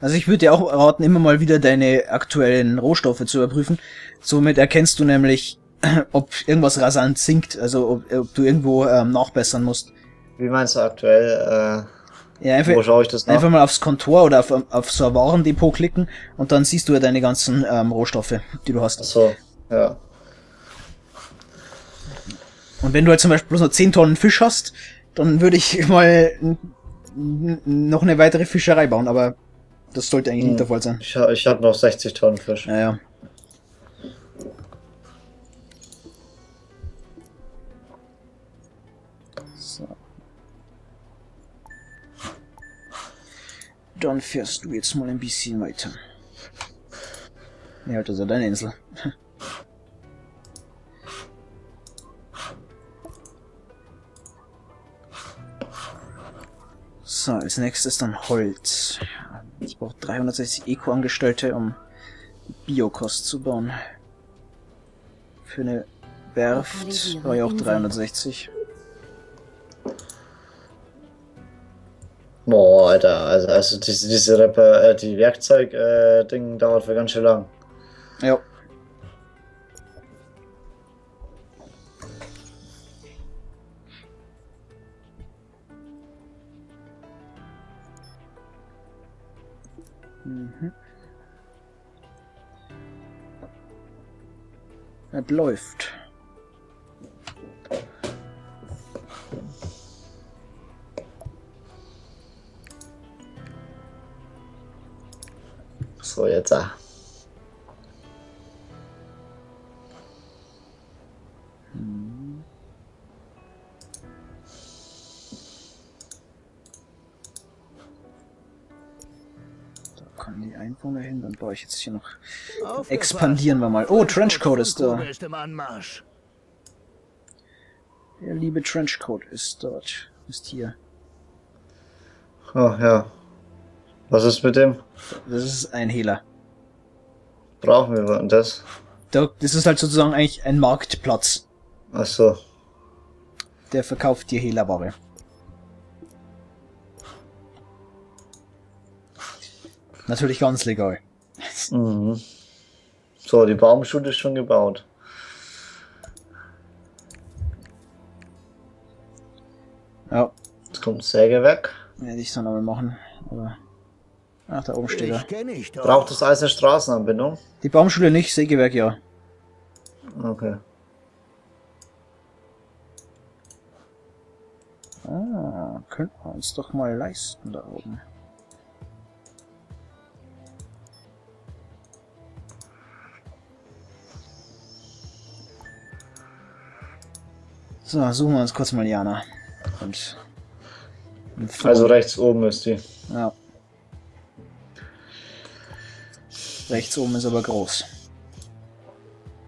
Also ich würde dir auch raten, immer mal wieder deine aktuellen Rohstoffe zu überprüfen. Somit erkennst du nämlich, ob irgendwas rasant sinkt, also ob du irgendwo nachbessern musst. Wie meinst du aktuell? Ja, einfach, wo schaue ich das nach? Einfach mal aufs Kontor oder auf so ein Warendepot klicken und dann siehst du ja deine ganzen Rohstoffe, die du hast. Ach so, ja. Und wenn du halt zum Beispiel bloß noch 10 Tonnen Fisch hast, dann würde ich mal noch eine weitere Fischerei bauen, aber das sollte eigentlich nicht der Fall sein. Ich habe noch 60 Tonnen Fisch. Naja. So. Dann fährst du jetzt mal ein bisschen weiter. Ja, das ist ja deine Insel. So, als nächstes dann Holz. Es braucht 360 Eco-Angestellte, um Biokost zu bauen. Für eine Werft war ja auch 360. Boah, Alter, also diese Werkzeug-Ding dauert für ganz schön lang. Ja. Das läuft. So, jetzt ah. Dahin, dann baue ich jetzt hier noch. Expandieren wir mal. Oh, Trenchcoat ist da. Der liebe Trenchcoat ist dort. Ist hier. Ach ja. Was ist mit dem? Das ist ein Hehler. Brauchen wir das? Das ist halt sozusagen eigentlich ein Marktplatz. Ach so. Der verkauft dir Hehlerware. Natürlich ganz legal. Mhm. So, die Baumschule ist schon gebaut. Ja. Jetzt kommt Säge weg. Ja, ich soll nochmal machen. Aber ach, da oben steht er. Braucht das alles eine Straßenanbindung? Die Baumschule nicht, Sägewerk ja. Okay. Ah, könnten wir uns doch mal leisten da oben. So, suchen wir uns kurz mal Jana. Also rechts oben ist die. Ja. Rechts oben ist aber groß.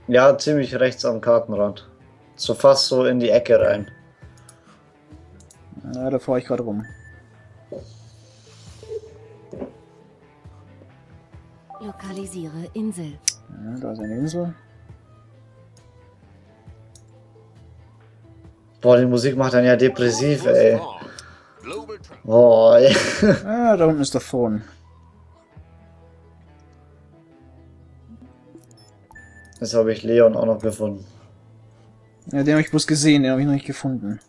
Ja, ziemlich rechts am Kartenrand. So fast so in die Ecke rein. Ja, da fahre ich gerade rum. Lokalisiere Insel. Ja, da ist eine Insel. Boah, die Musik macht dann ja depressiv, ey. Boah, ey. Ah, da unten ist der Phone. Jetzt habe ich Leon auch noch gefunden. Ja, den habe ich bloß gesehen, den habe ich noch nicht gefunden.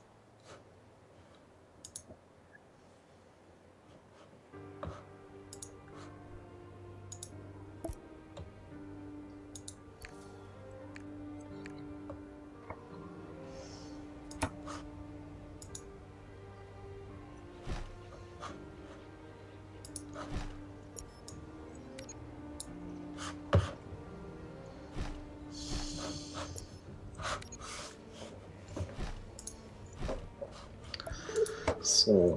So.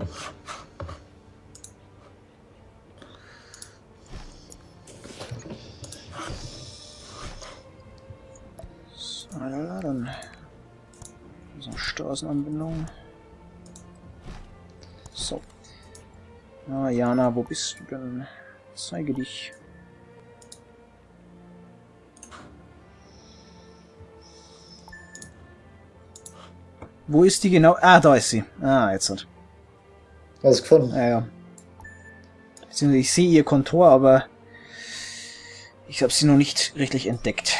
So, dann so Straßenanbindung. So. Ah, Jana, wo bist du denn? Zeige dich. Wo ist die genau? Ah, da ist sie. Ah, jetzt hat. Hast du gefunden? Ja, ja. Beziehungsweise ich sehe ihr Kontor, aber ich habe sie noch nicht richtig entdeckt.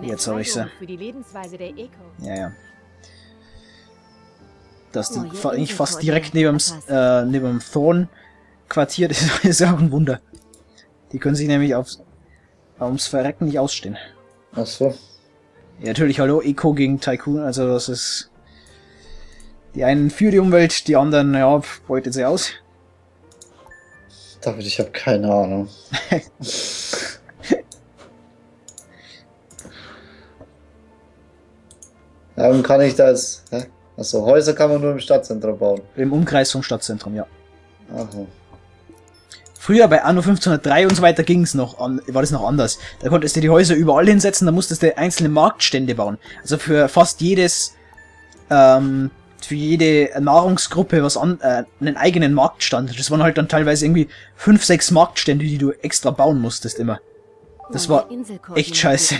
Jetzt habe ich sie. Ja, ja. Das ist eigentlich fast direkt neben dem Thorn-Quartier. Das ist ja auch ein Wunder. Die können sich nämlich ums Verrecken nicht ausstehen. Ach so. Ja, natürlich, hallo, Eco gegen Tycoon. Also das ist... Die einen für die Umwelt, die anderen, ja, beutet sie aus. David, ich habe keine Ahnung. Warum kann ich das... Hä? Achso, Häuser kann man nur im Stadtzentrum bauen. Im Umkreis vom Stadtzentrum, ja. Aha. Früher bei Anno 1503 und so weiter ging es noch, war das noch anders. Da konntest du die Häuser überall hinsetzen, da musstest du einzelne Marktstände bauen. Also für fast jedes, für jede Nahrungsgruppe was einen eigenen Marktstand. Das waren halt dann teilweise irgendwie 5, 6 Marktstände, die du extra bauen musstest immer. Das war echt scheiße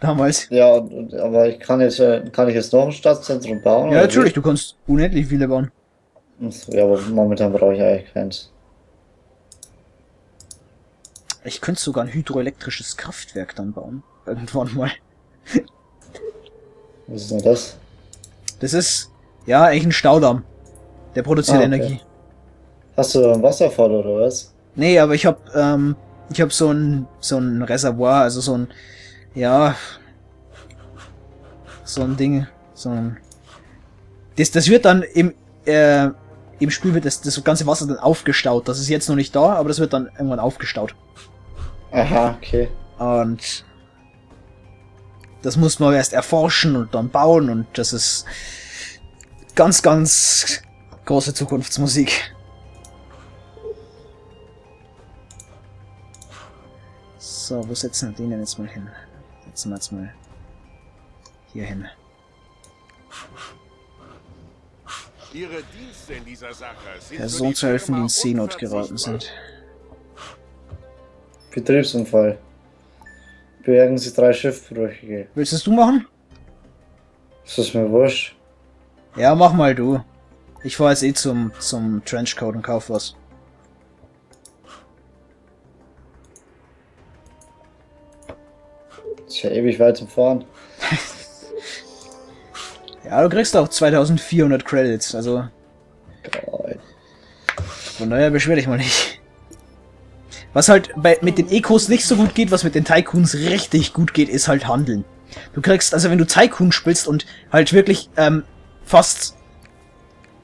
damals. Ja, aber ich kann ich jetzt noch ein Stadtzentrum bauen? Ja, natürlich, du kannst unendlich viele bauen. Ja, aber momentan brauche ich eigentlich keins. Ich könnte sogar ein hydroelektrisches Kraftwerk dann bauen. Irgendwann mal. Was ist denn das? Das ist, ja, eigentlich ein Staudamm. Der produziert Energie. Hast du einen Wasserfall oder was? Nee, aber ich habe so ein Reservoir, also so ein, ja, so ein Ding, so ein, das wird dann im Spiel wird das ganze Wasser dann aufgestaut. Das ist jetzt noch nicht da, aber das wird dann irgendwann aufgestaut. Aha, okay. Und das muss man erst erforschen und dann bauen und das ist ganz, ganz große Zukunftsmusik. So, wo setzen wir den denn jetzt mal hin? Setzen wir jetzt mal hier hin. Ihre Dienste in dieser Sache sind Personen zu helfen, die in Seenot geraten sind. Betriebsunfall. Bergen Sie 3 Schiffbrüchige. Willst das du machen? Ist das mir wurscht? Ja, mach mal du. Ich fahr jetzt eh zum Trenchcoat und kauf was. Ist ja ewig weit zum Fahren. Ja, du kriegst auch 2400 Credits, also... Geil. Von daher beschwer dich mal nicht. Was halt mit den Ecos nicht so gut geht, was mit den Tycoons richtig gut geht, ist halt Handeln. Du kriegst, also wenn du Tycoon spielst und halt wirklich fast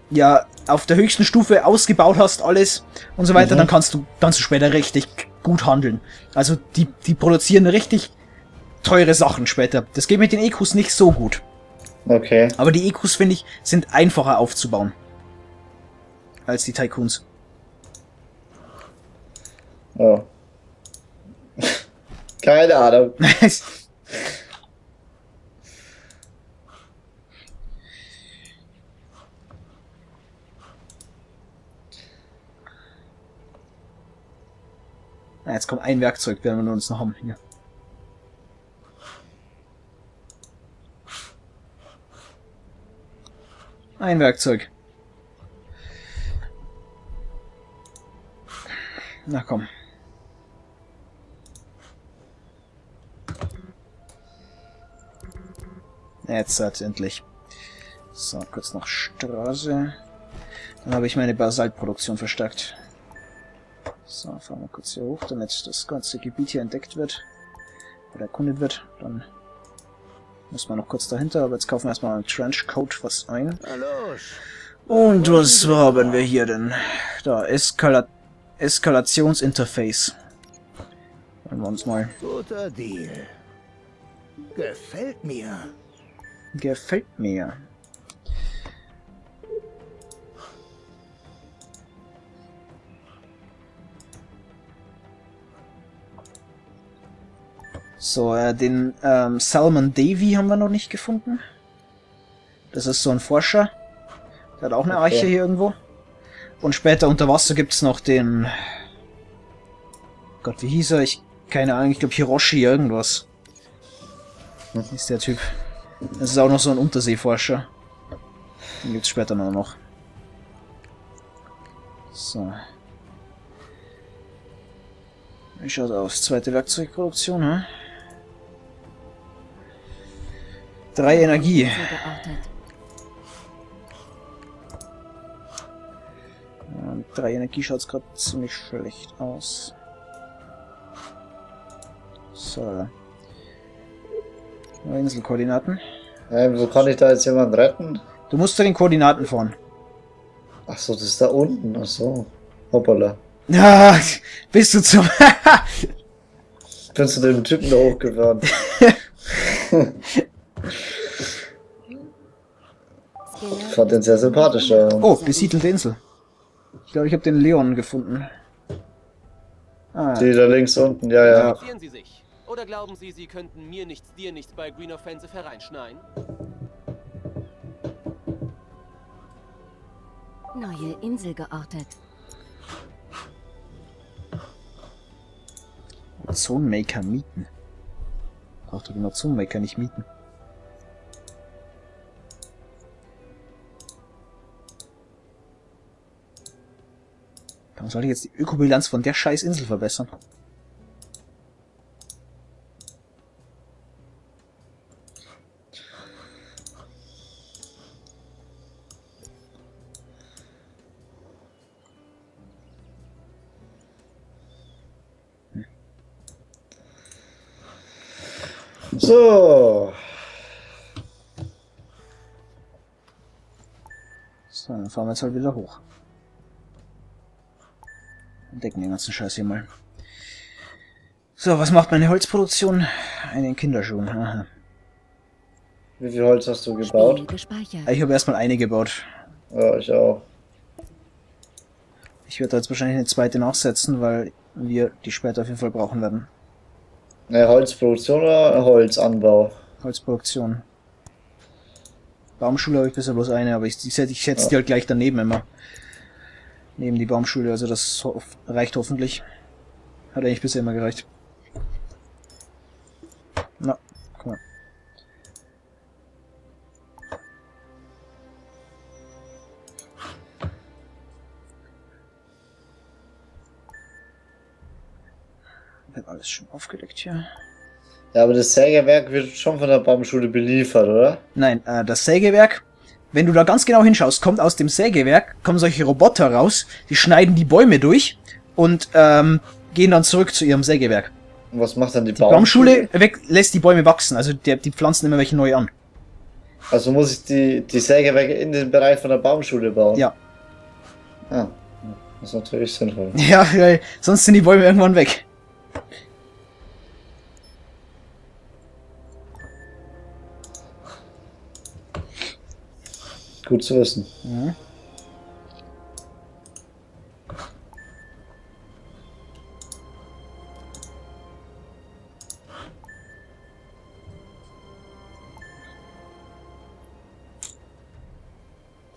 ja auf der höchsten Stufe ausgebaut hast alles und so weiter, dann kannst du später richtig gut handeln. Also die produzieren richtig teure Sachen später. Das geht mit den Ecos nicht so gut. Okay. Aber die Ecos, finde ich, sind einfacher aufzubauen als die Tycoons. Oh. Keine Ahnung. Na, jetzt kommt ein Werkzeug, werden wir uns noch haben. Hier. Ein Werkzeug. Na komm. Jetzt halt endlich. So, kurz noch Straße. Dann habe ich meine Basaltproduktion verstärkt. So, fahren wir kurz hier hoch, damit das ganze Gebiet hier entdeckt wird. Oder erkundet wird. Dann muss man noch kurz dahinter, aber jetzt kaufen wir erstmal einen Trenchcoat was ein. Und was haben wir hier denn? Da, Eskalationsinterface. Wollen wir uns mal. Guter Deal. Gefällt mir. Gefällt mir. So, den Salmon Davy haben wir noch nicht gefunden. Das ist so ein Forscher. Der hat auch eine Arche hier irgendwo. Und später unter Wasser gibt es noch den... Gott, wie hieß er? Keine Ahnung, ich glaube Hiroshi irgendwas. Das ist der Typ. Das ist auch noch so ein Unterseeforscher. Den gibt es später noch. So. Wie schaut aus? Zweite Werkzeugproduktion, hä? 3 Energie. Ja, mit 3 Energie schaut es gerade ziemlich schlecht aus. So. Inselkoordinaten. Wo kann ich da jetzt jemanden retten? Du musst zu den Koordinaten fahren. Ach so, das ist da unten. Ach so. Hoppala. Ah, bist du zum... Bist du dem Typen da hochgefahren? Ich fand den sehr sympathisch. Ja. Oh, besiedelte Insel. Ich glaube, ich habe den Leon gefunden. Ah, die da links unten, ja, ja. Sie sich. Oder glauben Sie, Sie könnten mir nichts, dir nichts bei Green Offensive hereinschneiden? Neue Insel geortet. Zonenmaker mieten. Braucht doch genau Zonenmaker nicht mieten. Warum soll ich jetzt die Ökobilanz von der scheiß Insel verbessern? So. So, dann fahren wir jetzt halt wieder hoch. Entdecken den ganzen Scheiß hier mal. So, was macht meine Holzproduktion? Einen Kinderschuh. Aha. Wie viel Holz hast du gebaut? Ich habe erstmal eine gebaut. Ja, ich auch. Ich werde jetzt wahrscheinlich eine zweite nachsetzen, weil wir die später auf jeden Fall brauchen werden. Ne, Holzproduktion oder Holzanbau? Holzproduktion. Baumschule habe ich bisher bloß eine, aber ich setze die halt gleich daneben immer. Neben die Baumschule, also das reicht hoffentlich. Hat eigentlich bisher immer gereicht. Na, guck mal. Wird alles schon aufgedeckt hier. Ja, aber das Sägewerk wird schon von der Baumschule beliefert, oder? Nein, das Sägewerk, wenn du da ganz genau hinschaust, kommt aus dem Sägewerk, kommen solche Roboter raus, die schneiden die Bäume durch und gehen dann zurück zu ihrem Sägewerk. Und was macht dann die Baumschule? Die Baumschule lässt die Bäume wachsen, also die pflanzen immer welche neu an. Also muss ich die Sägewerke in den Bereich von der Baumschule bauen? Ja. Ah, das ist natürlich sinnvoll. Ja, weil sonst sind die Bäume irgendwann weg. Gut zu wissen. Mhm.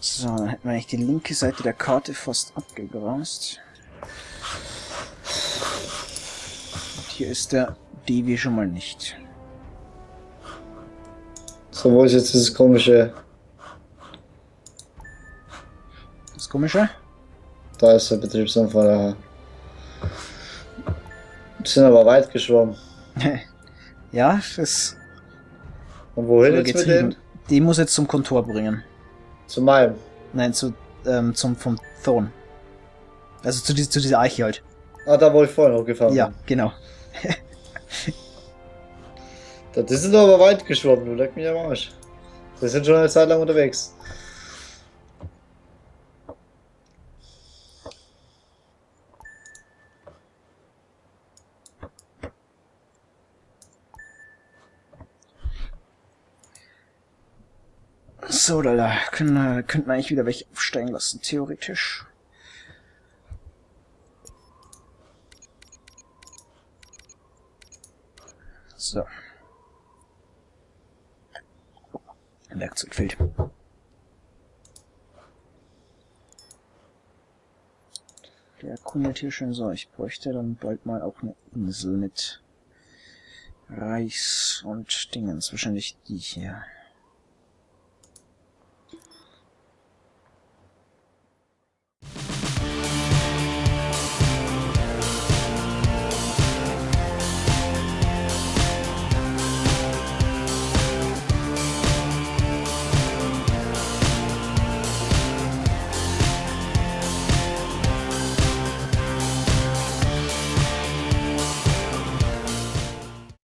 So, dann hätten wir eigentlich die linke Seite der Karte fast abgegrast. Und hier ist der Devi schon mal nicht. So, wo ist jetzt dieses komische... Komische? Da ist der Betriebsunfall. Die sind aber weit geschwommen. Ja, das... Und wohin jetzt mit denen? Die muss jetzt zum Kontor bringen. Zu meinem? Nein, vom Thorn. Also zu dieser Eiche halt. Ah, da wo ich vorhin hochgefahren bin. Ja, genau. Die sind aber weit geschwommen, du leck mich am Arsch. Die sind schon eine Zeit lang unterwegs. So, da könnten wir eigentlich wieder welche aufsteigen lassen, theoretisch. So. Werkzeug fehlt. Der kundet hier schön so. Ich bräuchte dann bald mal auch eine Insel mit Reis und Dingen. Wahrscheinlich die hier.